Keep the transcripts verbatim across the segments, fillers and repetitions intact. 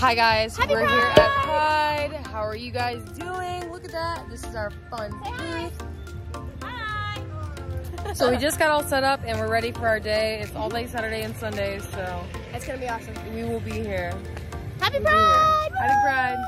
Hi guys, Happy we're Pride. Here at Pride. How are you guys doing? Look at that. This is our fun booth. Hi. Hi. So we just got all set up and we're ready for our day. It's all day Saturday and Sunday, so it's gonna be awesome. We will be here. Happy we'll Pride! Here. Happy Pride!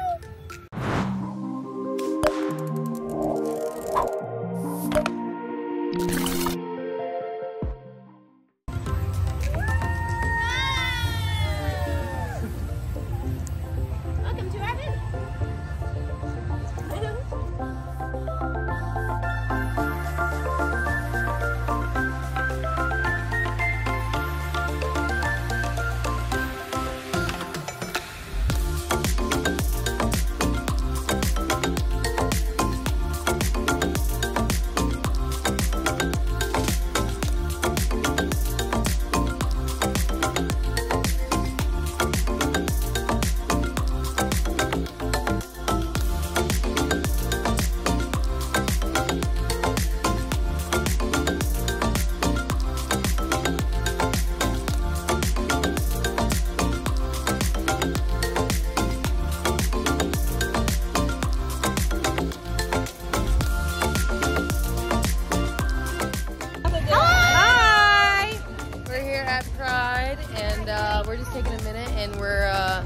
We're just taking a minute and we're uh,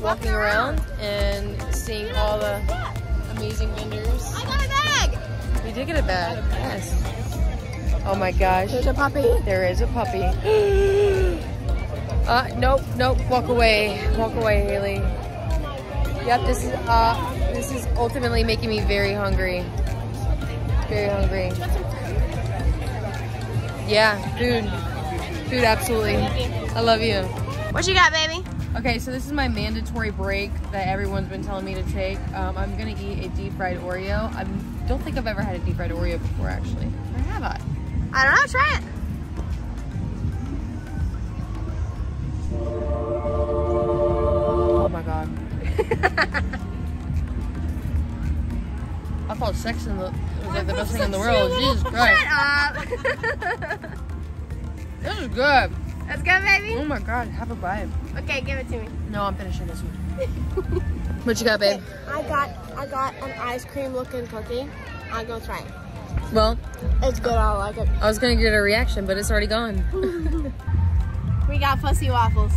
walking around and seeing all the amazing vendors. I got a bag! You did get a bag. Yes. Oh my gosh. There's a puppy. There is a puppy. uh, nope, nope. Walk away. Walk away, Haley. Yep, this is, uh, this is ultimately making me very hungry. Very hungry. Yeah, food. Food, absolutely. I love you. What you got, baby? Okay, so this is my mandatory break that everyone's been telling me to take. Um, I'm gonna eat a deep fried Oreo. I don't think I've ever had a deep fried Oreo before, actually. Or have I? I don't know, try it. Oh my God. I thought sex in the, was like the best thing in the world. Jesus Christ. Shut up. This is good. Let's go, baby. Oh my God, have a bite. Okay, give it to me. No, I'm finishing this one. What you got, babe? I got I got an ice cream looking cookie. I'll go try it. Well, it's good. I like it. I was gonna get a reaction, but it's already gone. We got fussy waffles.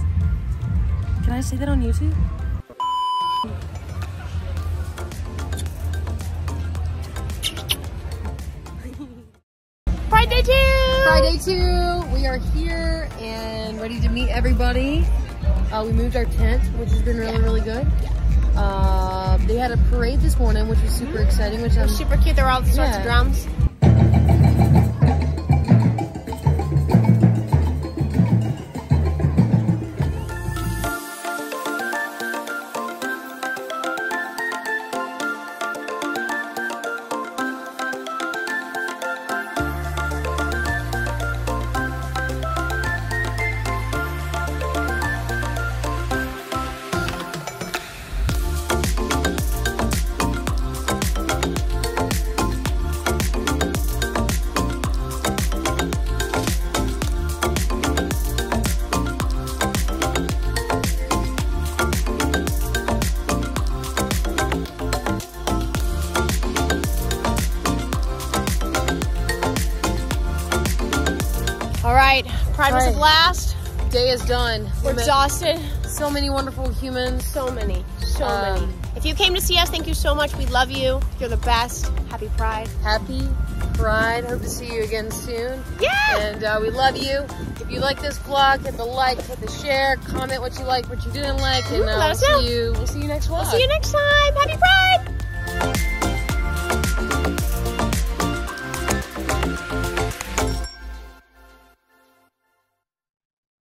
Can I say that on YouTube? Pride Day two. Friday two, we are here and ready to meet everybody. Uh, we moved our tent, which has been really, yeah. really good. Yeah. Uh, they had a parade this morning, which was super mm-hmm. exciting. Which it was I'm, super cute. There were all sorts yeah. of drums. Pride was a blast. Day is done. We're exhausted. So many wonderful humans. So many. So um, many. If you came to see us, thank you so much. We love you. You're the best. Happy Pride. Happy Pride. Hope to see you again soon. Yeah! And uh, we love you. If you like this vlog, hit the like, hit the share, comment what you like, what you didn't like, and uh, we'll see you. We'll see you next vlog. We'll see you next time. Happy Pride!